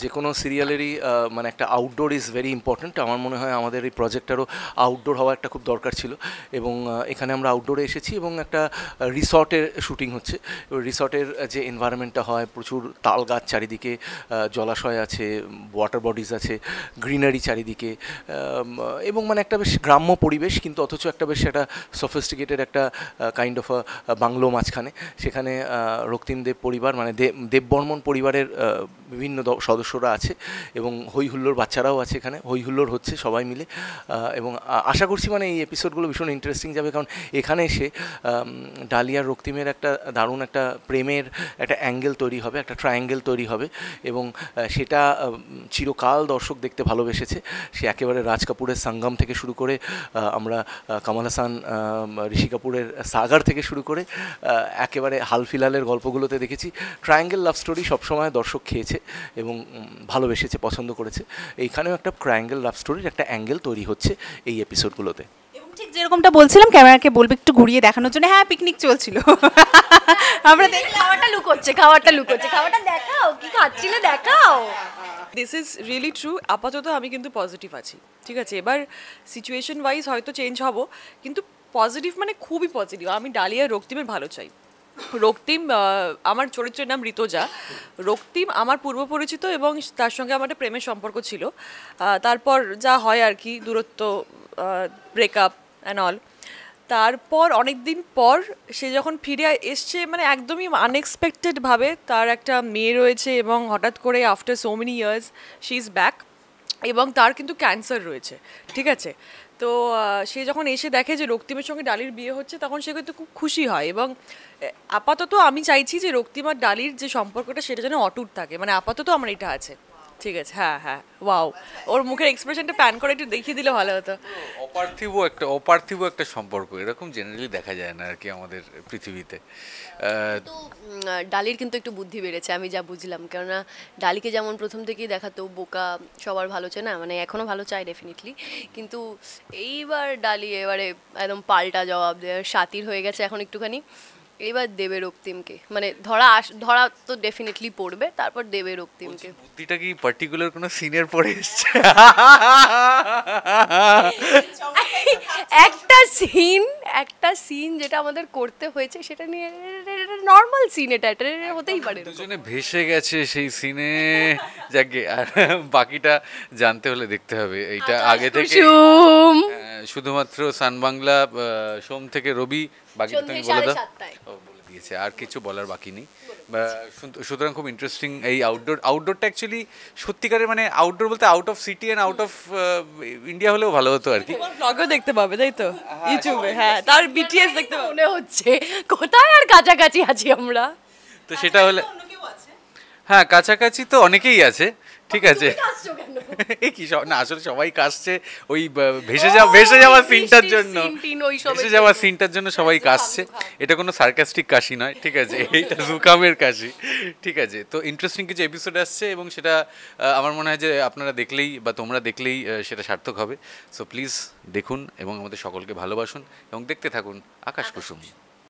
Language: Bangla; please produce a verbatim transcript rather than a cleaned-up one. যে কোনো সিরিয়ালেরই মানে একটা আউটডোর ইজ ভেরি ইম্পর্ট্যান্ট। আমার মনে হয় আমাদের এই প্রজেক্টটারও আউটডোর হওয়া একটা খুব দরকার ছিল, এবং এখানে আমরা আউটডোরে এসেছি এবং একটা রিসর্টের শুটিং হচ্ছে। রিসর্টের যে এনভায়রনমেন্টটা হয়, প্রচুর তাল গাছ চারিদিকে, জলাশয় আছে, ওয়াটার বডিজ আছে, গ্রিনারি চারিদিকে, এবং মানে একটা বেশ গ্রাম্য পরিবেশ, কিন্তু অথচ একটা বেশ একটা সফিস্টিকেটেড একটা কাইন্ড অফ বাংলো মাঝখানে। সেখানে রক্তিম দেব পরিবার মানে দেববর্মন পরিবারের বিভিন্ন সদস্যরা আছে এবং হইহুল্লোর বাচ্চারাও আছে এখানে, হইহুল্লোর হচ্ছে সবাই মিলে। এবং আশা করছি মানে এই এপিসোডগুলো ভীষণ ইন্টারেস্টিং যাবে, কারণ এখানে এসে ডালিয়ার রক্তিমের একটা দারুণ একটা প্রেমের একটা অ্যাঙ্গেল তৈরি হবে, একটা ট্রায়াঙ্গেল তৈরি হবে, এবং সেটা চিরকাল দর্শক দেখতে ভালোবেসেছে। সে একেবারে রাজ কাপুরের সঙ্গম থেকে শুরু করে, আমরা কমল হাসান ঋষি কাপুরের সাগর থেকে শুরু করে একেবারে হাল ফিলহালের গল্পগুলোতে দেখেছি ট্রায়াঙ্গেল লাভ স্টোরি সবসময় দর্শক খেয়েছে এবং ভালোবেসেছে, পছন্দ করেছে। এইখানেও একটা ট্রায়াঙ্গেল লাভ স্টোরির একটা অ্যাঙ্গেল তৈরি হচ্ছে এই এপিসোডগুলোতে। ঠিক যেরকমটা বলছিলাম ক্যামেরাকে বলবে একটু ঘুরিয়ে দেখানোর জন্য। হ্যাঁ, পিকনিক চলছিল, আমরা দেখি খাওয়াটা লুকোচ্ছে, খাওয়াটা লুকোচ্ছে, খাওয়াটা দেখাও, কি খাচ্ছিলে দেখাও। This is really true. আপাতত আমি কিন্তু পজিটিভ আছি, ঠিক আছে? এবার সিচুয়েশন ওয়াইজ হয়তো চেঞ্জ হব, কিন্তু পজিটিভ মানে খুবই পজিটিভ। আমি ডালিয়া রক্তিমের ভালো চাই। রক্তিম, আমার চরিত্রের নাম ঋতুজা। রক্তিম আমার পূর্ব পরিচিত এবং তার সঙ্গে আমার একটা প্রেমের সম্পর্ক ছিল। তারপর যা হয় আর কি, দূরত্ব, ব্রেকআপ অ্যান্ড অল। তারপর অনেক দিন পর সে যখন ফিরে এসছে, মানে একদমই আনএক্সপেক্টেডভাবে, তার একটা মেয়ে রয়েছে এবং হঠাৎ করে after so many years she is back. এবং তার কিন্তু ক্যান্সার রয়েছে, ঠিক আছে? তো সে যখন এসে দেখে যে রক্তিমের সঙ্গে ডালির বিয়ে হচ্ছে, তখন সে কিন্তু খুব খুশি হয়। এবং আপাতত আমি চাইছি যে রক্তিম আর ডালির যে সম্পর্কটা সেটা যেন অটুট থাকে, মানে আপাতত আমার এটা আছে, ঠিক আছে? হ্যাঁ হ্যাঁ, ওয়াও। ওর মুখের এক্সপ্রেশনটা প্যান করে একটু দেখিয়ে দিলে ভালো হতো। অপার্থিব একটা অপার্থিব একটা সম্পর্ক, এরকম জেনারেলি দেখা যায় না আর কি আমাদের পৃথিবীতে। তো ডালির কিন্তু একটু বুদ্ধি বেড়েছে আমি যা বুঝলাম, কেননা ডালিকে যেমন প্রথম থেকেই দেখাতো বোকা, সবার ভালো চায় না, মানে এখনও ভালো চায় ডেফিনেটলি, কিন্তু এইবার ডালি এবারে একদম পাল্টা জবাব দেয়, সাতির হয়ে গেছে এখন একটুখানি। এবার দেবে রক্তিমকে, মানে ধরা ধরা তো ডেফিনেটলি পড়বে, তারপর দেবে রক্তিমকে। বুদ্ধিটা কি পার্টিকুলার কোনো সিনিয়র পড়ে এসছে? একটা সিন একটা সিন যেটা আমাদের করতে হয়েছে, সেটা নিয়ে নর্মাল সিন, এটা এটা হতেই পারে, দুজনে ভেসে গেছে সেই সিনে। যাকে আর বাকিটা জানতে হলে দেখতে হবে। এইটা আগে থেকে শুধুমাত্র সান বাংলা, সোম থেকে রবি, বাকি তুমি বলে দাও। বলে দিয়েছে, আর কিছু বলার বাকি নেই। সুতরাং খুব ইন্টারেস্টিং এই আউটডোর আউটডোরটা অ্যাকচুয়ালি সত্যিকারের, মানে আউটডোর বলতে out of city and out of India হলেও ভালো হতো আর কি। ব্লগও দেখতে পাবে, তাই তো? ইউটিউবে, হ্যাঁ, তার বিটিএস দেখতে মনে হচ্ছে কোথায় আর কাছাকাছি আছি আমরা। তো সেটা হলে হ্যাঁ, কাছাকাছি তো অনেকেই আছে, ঠিক আছে? কি না, আসলে সবাই কাশছে ওই ভেসে যাওয়া ভেসে যাওয়া সিনটার জন্য ভেসে যাওয়া সিনটার জন্য সবাই কাশছে। এটা কোনো সার্কাস্টিক কাশি নয়, ঠিক আছে? এইটা জুকামের কাশি, ঠিক আছে? তো ইন্টারেস্টিং কিছু এপিসোড আসছে এবং সেটা আমার মনে হয় যে আপনারা দেখলেই বা তোমরা দেখলেই সেটা সার্থক হবে। সো প্লিজ দেখুন এবং আমাদের সকলকে ভালোবাসুন এবং দেখতে থাকুন আকাশ কুসুম।